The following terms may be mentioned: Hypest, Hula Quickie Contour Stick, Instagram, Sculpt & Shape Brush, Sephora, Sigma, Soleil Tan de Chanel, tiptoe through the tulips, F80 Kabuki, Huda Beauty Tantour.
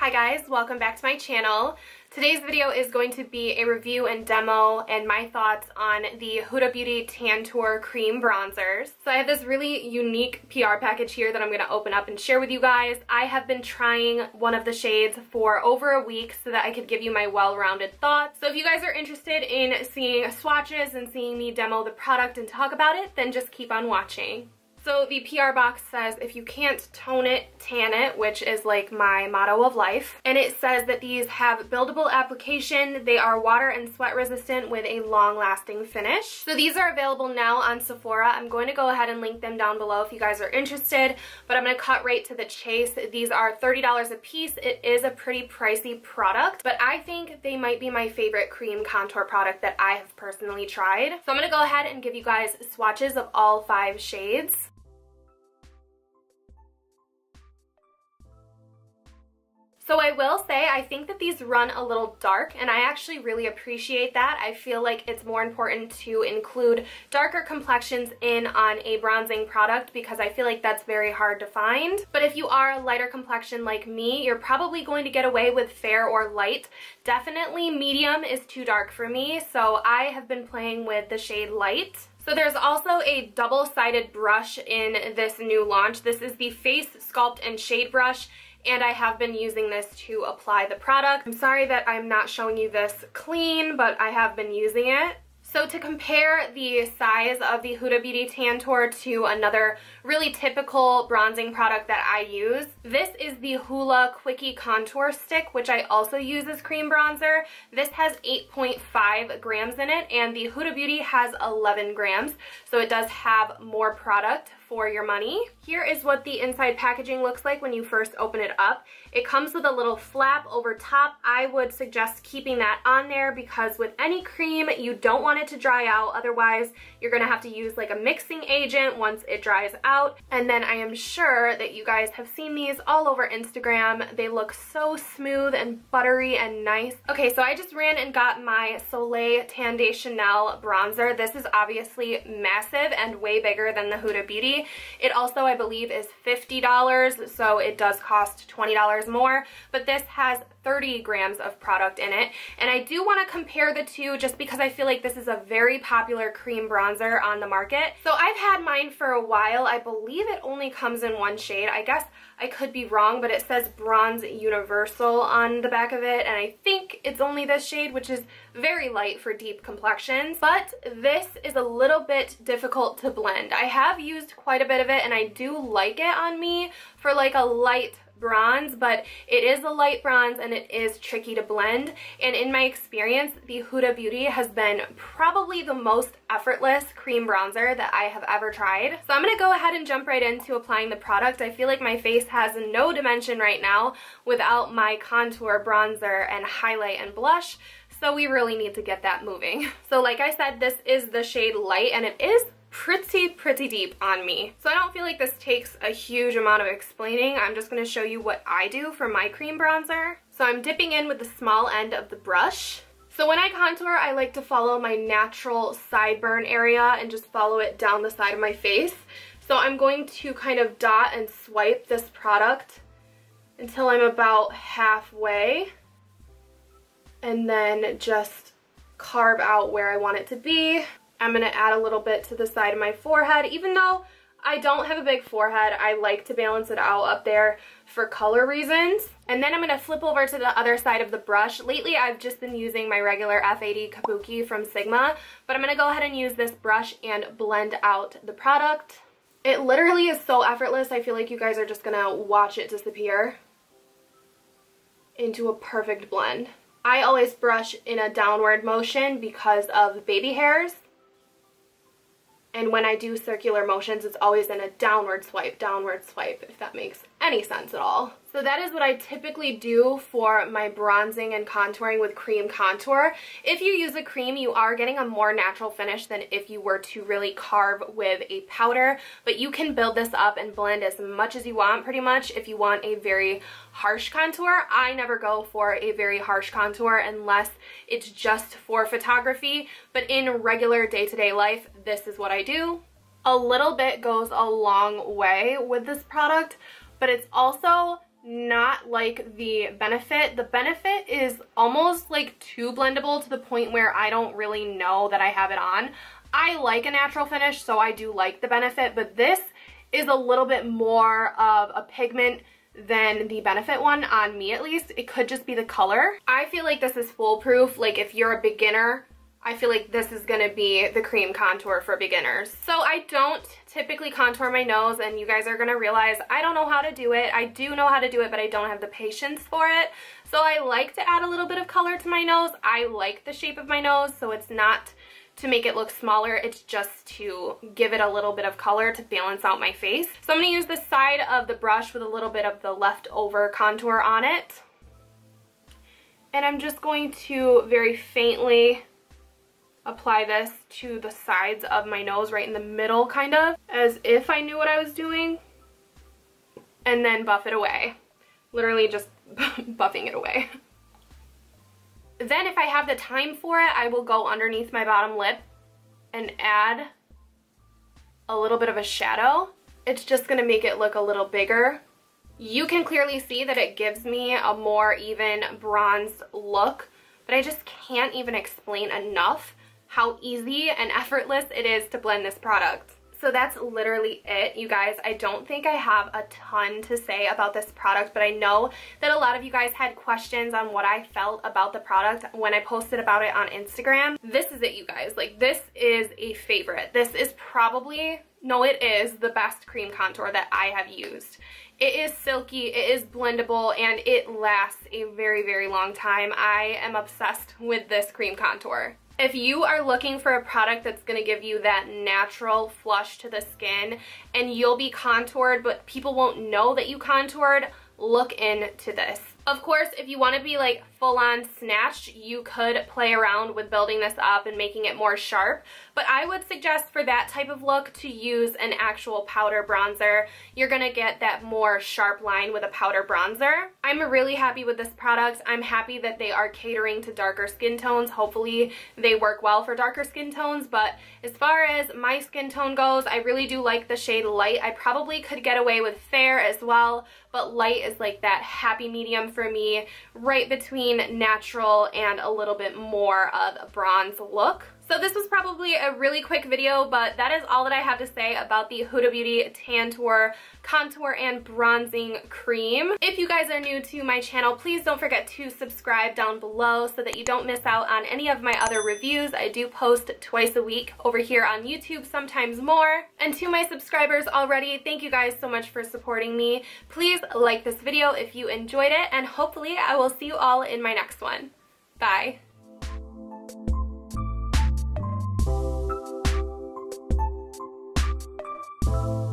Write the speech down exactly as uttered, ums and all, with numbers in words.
Hi guys, welcome back to my channel. Today's video is going to be a review and demo and my thoughts on the Huda Beauty Tantour Cream Bronzers. So I have this really unique P R package here that I'm going to open up and share with you guys. I have been trying one of the shades for over a week so that I could give you my well-rounded thoughts. So if you guys are interested in seeing swatches and seeing me demo the product and talk about it, then just keep on watching. So the P R box says, if you can't tone it, tan it, which is like my motto of life. And it says that these have buildable application, they are water and sweat resistant with a long-lasting finish. So these are available now on Sephora. I'm going to go ahead and link them down below if you guys are interested, but I'm going to cut right to the chase. These are thirty dollars a piece. It is a pretty pricey product, but I think they might be my favorite cream contour product that I have personally tried. So I'm going to go ahead and give you guys swatches of all five shades. So I will say, I think that these run a little dark, and I actually really appreciate that. I feel like it's more important to include darker complexions in on a bronzing product because I feel like that's very hard to find. But if you are a lighter complexion like me, you're probably going to get away with fair or light. Definitely medium is too dark for me, so I have been playing with the shade light. So there's also a double-sided brush in this new launch. This is the Face Sculpt and Shade Brush, and I have been using this to apply the product. I'm sorry that I'm not showing you this clean, but I have been using it. So to compare the size of the Huda Beauty Tantour to another really typical bronzing product that I use, this is the Hula Quickie Contour Stick, which I also use as cream bronzer. This has eight point five grams in it, and the Huda Beauty has eleven grams, so it does have more product for your money. Here is what the inside packaging looks like when you first open it up. It comes with a little flap over top. I would suggest keeping that on there because with any cream, you don't want it to dry out. Otherwise, you're gonna have to use like a mixing agent once it dries out. And then I am sure that you guys have seen these all over Instagram. They look so smooth and buttery and nice. Okay, so I just ran and got my Soleil Tan de Chanel bronzer. This is obviously massive and way bigger than the Huda Beauty. It also, I believe, is fifty dollars, so it does cost twenty dollars more, but this has thirty grams of product in it. And I do want to compare the two just because I feel like this is a very popular cream bronzer on the market. So I've had mine for a while. I believe it only comes in one shade. I guess I could be wrong, but it says Bronze Universal on the back of it, and I think it's only this shade, which is very light for deep complexions. But this is a little bit difficult to blend. I have used quite a bit of it, and I do like it on me for like a light bronze, but it is a light bronze and it is tricky to blend. And in my experience, the Huda Beauty has been probably the most effortless cream bronzer that I have ever tried. So I'm going to go ahead and jump right into applying the product. I feel like my face has no dimension right now without my contour, bronzer, and highlight and blush. So we really need to get that moving. So like I said, this is the shade light, and it is pretty, pretty deep on me. So I don't feel like this takes a huge amount of explaining. I'm just going to show you what I do for my cream bronzer. So I'm dipping in with the small end of the brush. So when I contour, I like to follow my natural sideburn area and just follow it down the side of my face. So I'm going to kind of dot and swipe this product until I'm about halfway, and then just carve out where I want it to be. I'm going to add a little bit to the side of my forehead. Even though I don't have a big forehead, I like to balance it out up there for color reasons. And then I'm going to flip over to the other side of the brush. Lately, I've just been using my regular F eighty Kabuki from Sigma, but I'm going to go ahead and use this brush and blend out the product. It literally is so effortless. I feel like you guys are just going to watch it disappear into a perfect blend. I always brush in a downward motion because of baby hairs. And when I do circular motions, it's always in a downward swipe, downward swipe, if that makes any sense at all. So that is what I typically do for my bronzing and contouring with cream contour. If you use a cream, you are getting a more natural finish than if you were to really carve with a powder, but you can build this up and blend as much as you want, pretty much, if you want a very harsh contour. I never go for a very harsh contour unless it's just for photography, but in regular day-to-day life, this is what I do. A little bit goes a long way with this product, but it's also not like the Benefit. The Benefit is almost like too blendable to the point where I don't really know that I have it on. I like a natural finish, so I do like the Benefit, but this is a little bit more of a pigment than the Benefit one, on me at least. It could just be the color. I feel like this is foolproof. Like if you're a beginner, I feel like this is going to be the cream contour for beginners. So I don't typically contour my nose, and you guys are going to realize I don't know how to do it. I do know how to do it, but I don't have the patience for it. So I like to add a little bit of color to my nose. I like the shape of my nose, so it's not to make it look smaller, it's just to give it a little bit of color to balance out my face. So I'm going to use the side of the brush with a little bit of the leftover contour on it. And I'm just going to very faintly apply this to the sides of my nose, right in the middle, kind of, as if I knew what I was doing, and then buff it away. Literally just buffing it away. Then if I have the time for it, I will go underneath my bottom lip and add a little bit of a shadow. It's just going to make it look a little bigger. You can clearly see that it gives me a more even bronzed look, but I just can't even explain enough how easy and effortless it is to blend this product. So that's literally it, you guys. I don't think I have a ton to say about this product, but I know that a lot of you guys had questions on what I felt about the product when I posted about it on Instagram. This is it, you guys. Like, this is a favorite. This is probably, no, it is the best cream contour that I have used. It is silky, it is blendable, and it lasts a very, very long time. I am obsessed with this cream contour. If you are looking for a product that's going to give you that natural flush to the skin and you'll be contoured but people won't know that you contoured, look into this. Of course, if you want to be like full-on snatched, you could play around with building this up and making it more sharp, but I would suggest for that type of look to use an actual powder bronzer. You're going to get that more sharp line with a powder bronzer. I'm really happy with this product. I'm happy that they are catering to darker skin tones. Hopefully they work well for darker skin tones, but as far as my skin tone goes, I really do like the shade light. I probably could get away with fair as well, but light is like that happy medium for me, right between natural and a little bit more of a bronze look. So this was probably a really quick video, but that is all that I have to say about the Huda Beauty Tantour Contour and Bronzing Cream. If you guys are new to my channel, please don't forget to subscribe down below so that you don't miss out on any of my other reviews. I do post twice a week over here on YouTube, sometimes more. And to my subscribers already, thank you guys so much for supporting me. Please like this video if you enjoyed it, and hopefully I will see you all in my next one. Bye. Thank you.